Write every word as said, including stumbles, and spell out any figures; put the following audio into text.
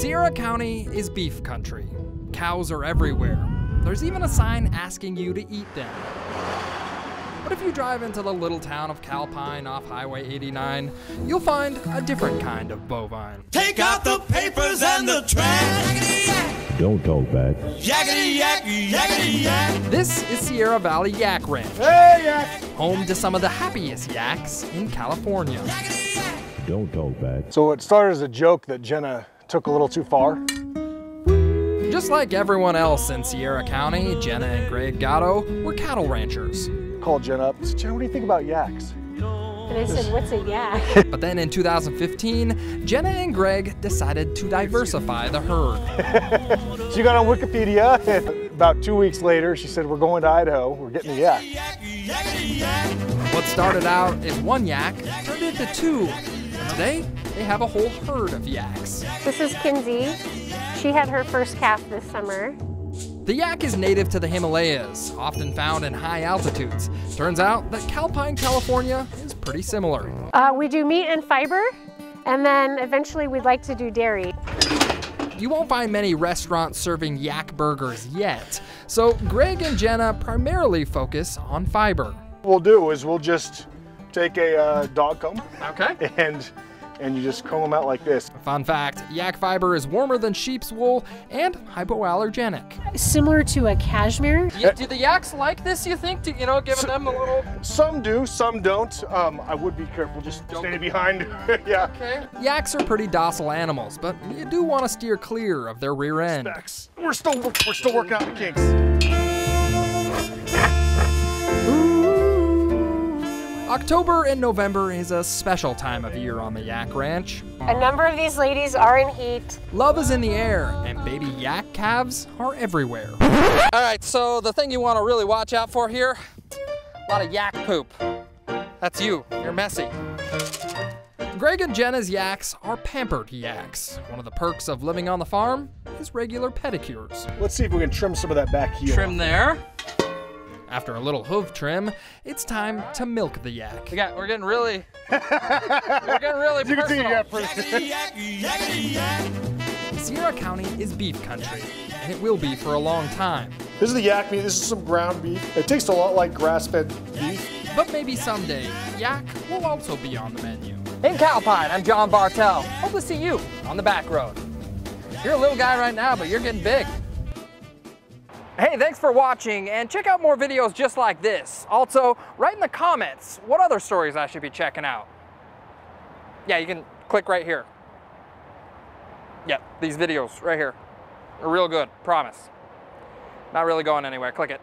Sierra County is beef country. Cows are everywhere. There's even a sign asking you to eat them. But if you drive into the little town of Calpine off Highway eighty-nine, you'll find a different kind of bovine. Take out the papers and the trash. Don't talk back. Yakety yak, yakety yak. This is Sierra Valley Yak Ranch. Hey, yak. Home to some of the happiest yaks in California. Don't talk back. So it started as a joke that Jenna took a little too far. Just like everyone else in Sierra County, Jenna and Greg Gatto were cattle ranchers. Called Jenna up. I said, Jenna, what do you think about yaks? And I said, what's a yak? But then in two thousand fifteen, Jenna and Greg decided to diversify the herd. She got on Wikipedia. About two weeks later, she said, we're going to Idaho. We're getting a yak. What started out as one yak turned into two. Today, they have a whole herd of yaks. This is Kinsey. She had her first calf this summer. The yak is native to the Himalayas, often found in high altitudes. Turns out that Calpine, California is pretty similar. Uh, we do meat and fiber, and then eventually we'd like to do dairy. You won't find many restaurants serving yak burgers yet, so Greg and Jenna primarily focus on fiber. What we'll do is we'll just take a uh, dog comb. Okay. And, and you just comb them out like this. Fun fact, yak fiber is warmer than sheep's wool and hypoallergenic. Similar to a cashmere. Yeah, do the yaks like this, you think? Do, you know, giving so, them a little... Some do, some don't. Um, I would be careful, just don't stay behind. Yeah. Okay. Yaks are pretty docile animals, but you do want to steer clear of their rear end. Specs. We're still, we're still working out the kinks. October and November is a special time of year on the Yak Ranch. A number of these ladies are in heat. Love is in the air, and baby yak calves are everywhere. All right, so the thing you want to really watch out for here, a lot of yak poop. That's you, you're messy. Greg and Jenna's yaks are pampered yaks. One of the perks of living on the farm is regular pedicures. Let's see if we can trim some of that back heel. Trim there. After a little hoof trim, it's time to milk the yak. We got, we're getting really, we're getting really you personal. Can see yak, yak, yak. Sierra County is beef country, and it will be for a long time. This is the yak meat, this is some ground beef. It tastes a lot like grass-fed beef. But maybe someday, yak will also be on the menu. In Calpine, I'm John Bartell. Hope to see you on the back road. You're a little guy right now, but you're getting big. Hey, thanks for watching, and check out more videos just like this. Also, write in the comments what other stories I should be checking out. Yeah, you can click right here. Yeah, these videos right here are real good, promise. Not really going anywhere, click it.